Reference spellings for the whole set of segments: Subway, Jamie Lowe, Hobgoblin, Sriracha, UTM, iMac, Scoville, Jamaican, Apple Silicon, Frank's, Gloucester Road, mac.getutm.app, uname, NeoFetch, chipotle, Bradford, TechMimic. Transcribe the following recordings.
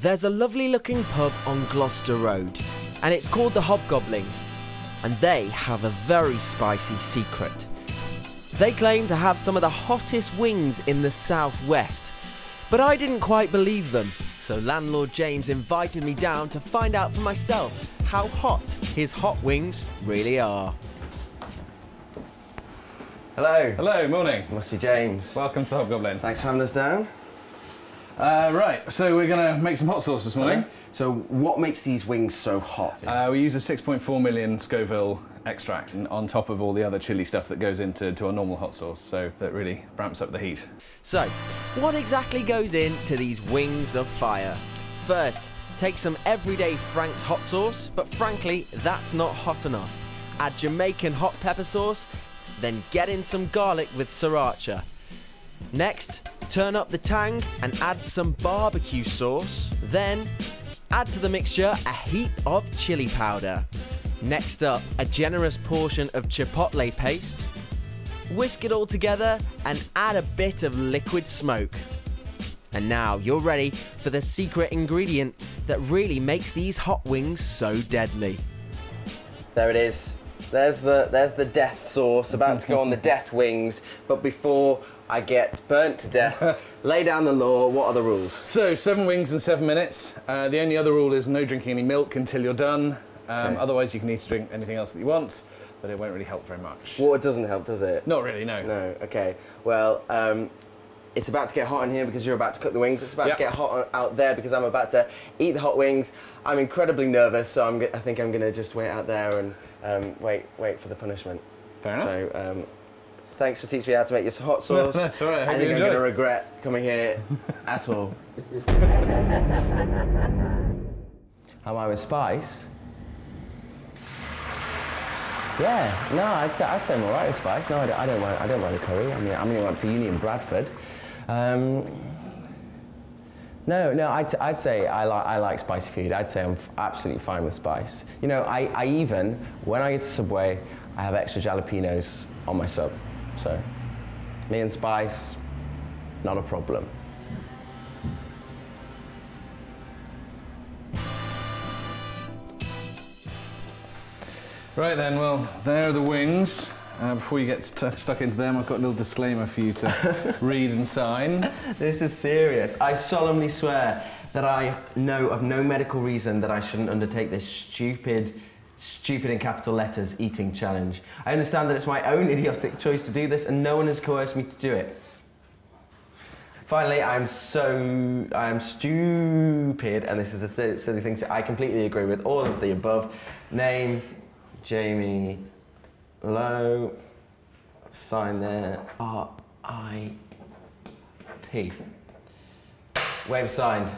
There's a lovely looking pub on Gloucester Road, and it's called the Hobgoblin, and they have a very spicy secret. They claim to have some of the hottest wings in the southwest, but I didn't quite believe them, so landlord James invited me down to find out for myself how hot his hot wings really are. Hello. Hello, morning. It must be James. Welcome to the Hobgoblin. Thanks for having us down. Right, so we're going to make some hot sauce this morning. Okay. So what makes these wings so hot? We use a 6.4 million Scoville extract on top of all the other chilli stuff that goes into our normal hot sauce, so that really ramps up the heat. So, what exactly goes into these wings of fire? First, take some everyday Frank's hot sauce, but frankly, that's not hot enough. Add Jamaican hot pepper sauce, then get in some garlic with Sriracha. Next, turn up the tang and add some barbecue sauce. Then, add to the mixture a heap of chili powder. Next up, a generous portion of chipotle paste. Whisk it all together and add a bit of liquid smoke. And now you're ready for the secret ingredient that really makes these hot wings so deadly. There it is. There's the death sauce, about to go on the death wings, but before I get burnt to death, lay down the law, what are the rules? So, 7 wings in 7 minutes. The only other rule is no drinking any milk until you're done. Okay. Otherwise you can eat or drink anything else that you want, but it won't really help very much. Water doesn't help, does it? Not really, no. No, okay. Well, it's about to get hot in here because you're about to cook the wings. It's about to get hot out there because I'm about to eat the hot wings. I'm incredibly nervous, so I think I'm going to just wait out there and wait for the punishment. Fair enough. So, thanks for teaching me how to make your hot sauce. That's all right. I think I'm going to regret coming here at all. Am I with spice? Yeah, no, I'd say I'm all right with spice. No, I don't mind a curry. I mean, I'm going up to uni in Bradford. No, I'd say I like spicy food. I'd say I'm absolutely fine with spice. You know, I even, when I get to Subway, I have extra jalapenos on my sub. So, me and spice, not a problem. Right then, well, there are the wings. Before you get stuck into them, I've got a little disclaimer for you to read and sign. This is serious. I solemnly swear that I know of no medical reason that I shouldn't undertake this stupid in capital letters eating challenge. I understand that it's my own idiotic choice to do this and no one has coerced me to do it. Finally, I am stupid, and this is a silly thing, so I completely agree with all of the above. Name, Jamie Lowe, sign there, R.I.P. Wave signed.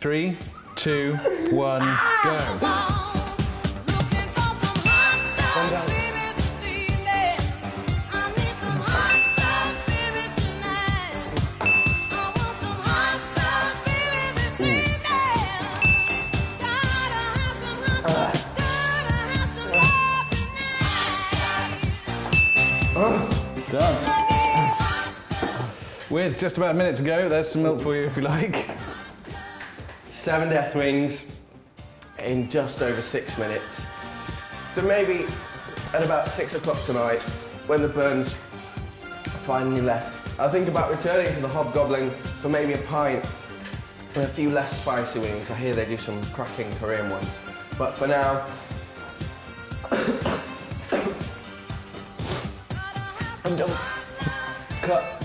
Three, two, one, go. Done. With just about a minute to go, there's some milk for you if you like. 7 death wings in just over 6 minutes. So maybe at about 6 o'clock tonight, when the burn's finally left, I'll think about returning to the Hobgoblin for maybe a pint and a few less spicy wings. I hear they do some cracking Korean ones. But for now, I'm done. Cut.